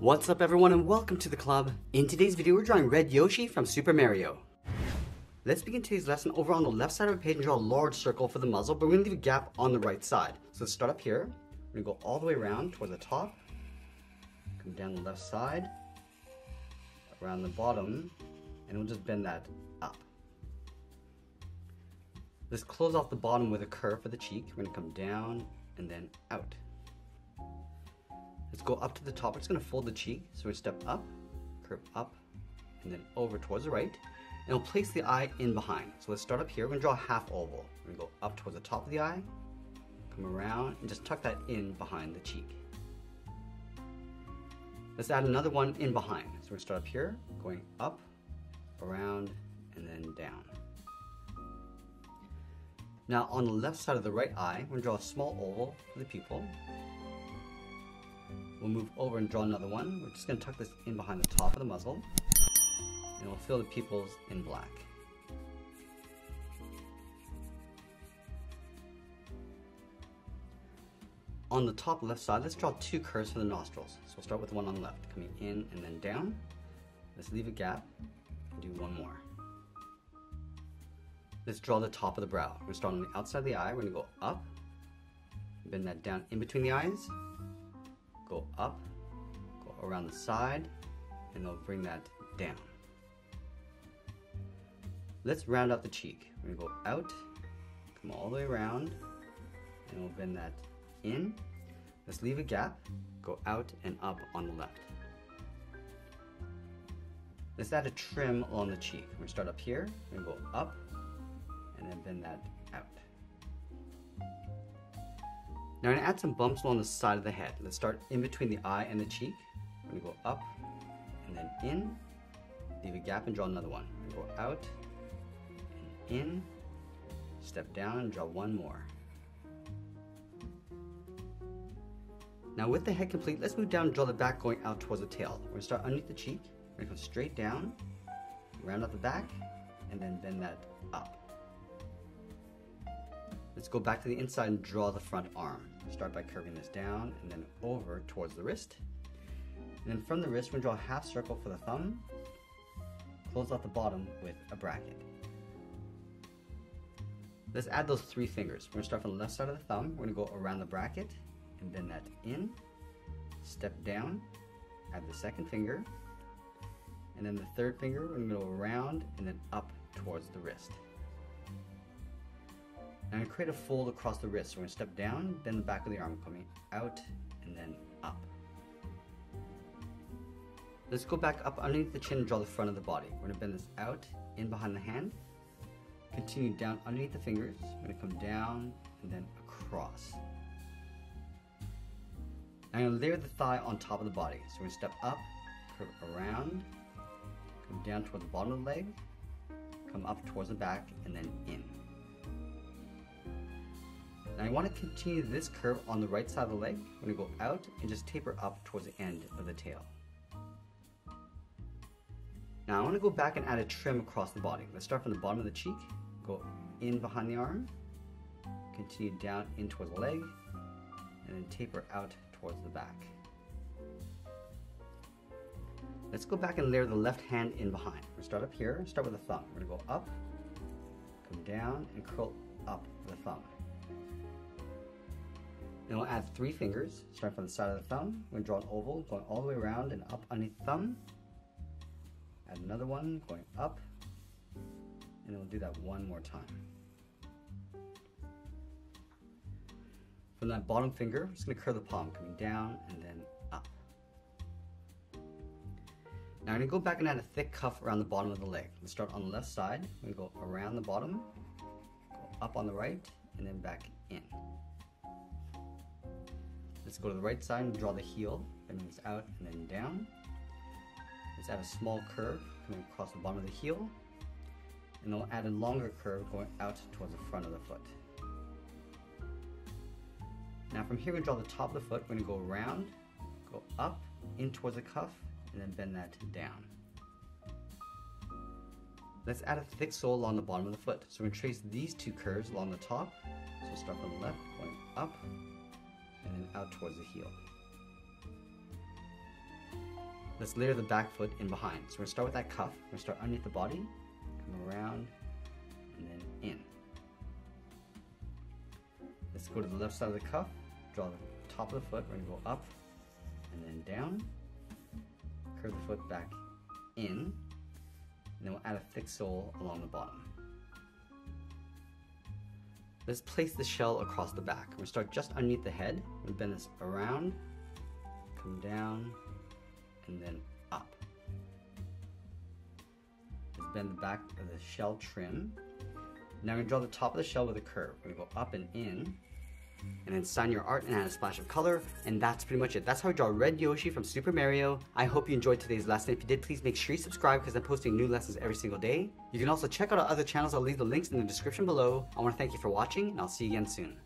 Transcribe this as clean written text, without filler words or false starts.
What's up everyone and welcome to the club. In today's video we're drawing Red Yoshi from Super Mario. Let's begin today's lesson over on the left side of the page and draw a large circle for the muzzle, but we're going to leave a gap on the right side. So let's start up here. We're going to go all the way around toward the top, come down the left side, around the bottom, and we'll just bend that up. Let's close off the bottom with a curve for the cheek. We're going to come down and then out. Let's go up to the top. We're just going to fold the cheek. So we step up, curve up, and then over towards the right. And we'll place the eye in behind. So let's start up here. We're going to draw a half oval. We're going to go up towards the top of the eye, come around, and just tuck that in behind the cheek. Let's add another one in behind. So we're going to start up here, going up, around, and then down. Now on the left side of the right eye, we're going to draw a small oval for the pupil. We'll move over and draw another one. We're just going to tuck this in behind the top of the muzzle, and we'll fill the pupils in black. On the top left side, let's draw two curves for the nostrils. So we'll start with the one on the left, coming in and then down. Let's leave a gap and do one more. Let's draw the top of the brow. We're going to start on the outside of the eye. We're going to go up, bend that down in between the eyes, go up, go around the side, and they'll bring that down. Let's round out the cheek. We're going to go out, come all the way around, and we'll bend that in. Let's leave a gap, go out and up on the left. Let's add a trim along the cheek. We're going to start up here, we're going to go up, and then bend that out. Now we're going to add some bumps along the side of the head. Let's start in between the eye and the cheek. We're going to go up and then in, leave a gap and draw another one. We're going to go out and in, step down and draw one more. Now with the head complete, let's move down and draw the back going out towards the tail. We're going to start underneath the cheek. We're going to go straight down, round out the back, and then bend that up. Let's go back to the inside and draw the front arm. Start by curving this down and then over towards the wrist. And then from the wrist, we're going to draw a half circle for the thumb. Close off the bottom with a bracket. Let's add those three fingers. We're going to start from the left side of the thumb. We're going to go around the bracket and bend that in. Step down, add the second finger. And then the third finger, we're going to go around and then up towards the wrist. I'm going to create a fold across the wrist. So we're going to step down, bend the back of the arm, coming out and then up. Let's go back up underneath the chin and draw the front of the body. We're going to bend this out, in behind the hand. Continue down underneath the fingers. We're going to come down and then across. I'm going to layer the thigh on top of the body. So we're going to step up, curve around, come down toward the bottom of the leg, come up towards the back and then in. Now I want to continue this curve on the right side of the leg. We're going to go out and just taper up towards the end of the tail. Now I want to go back and add a trim across the body. Let's start from the bottom of the cheek, go in behind the arm, continue down in towards the leg, and then taper out towards the back. Let's go back and layer the left hand in behind. We're going to start up here, start with the thumb. We're going to go up, come down, and curl up the thumb. Then we'll add three fingers, starting from the side of the thumb. We're going to draw an oval, going all the way around and up underneath the thumb. Add another one, going up, and then we'll do that one more time. From that bottom finger, we're just going to curve the palm, coming down and then up. Now we're going to go back and add a thick cuff around the bottom of the leg. Let's start on the left side. We're going to go around the bottom, go up on the right, and then back in. Let's go to the right side and draw the heel, bending this out and then down. Let's add a small curve coming across the bottom of the heel, and then we'll add a longer curve going out towards the front of the foot. Now from here we draw the top of the foot. We're going to go around, go up, in towards the cuff, and then bend that down. Let's add a thick sole along the bottom of the foot. So we're going to trace these two curves along the top. So we'll start from the left, going up, and then out towards the heel. Let's layer the back foot in behind. So we're gonna start with that cuff. We're gonna start underneath the body, come around, and then in. Let's go to the left side of the cuff, draw the top of the foot. We're gonna go up and then down, curve the foot back in, and then we'll add a thick sole along the bottom. Let's place the shell across the back. We'll start just underneath the head. We'll bend this around, come down, and then up. Let's bend the back of the shell trim. Now we're gonna draw the top of the shell with a curve. We're gonna go up and in, and then sign your art and add a splash of color, and that's pretty much it. That's how I draw Red Yoshi from Super Mario. I hope you enjoyed today's lesson. If you did, please make sure you subscribe because I'm posting new lessons every single day. You can also check out our other channels. I'll leave the links in the description below. I want to thank you for watching, and I'll see you again soon.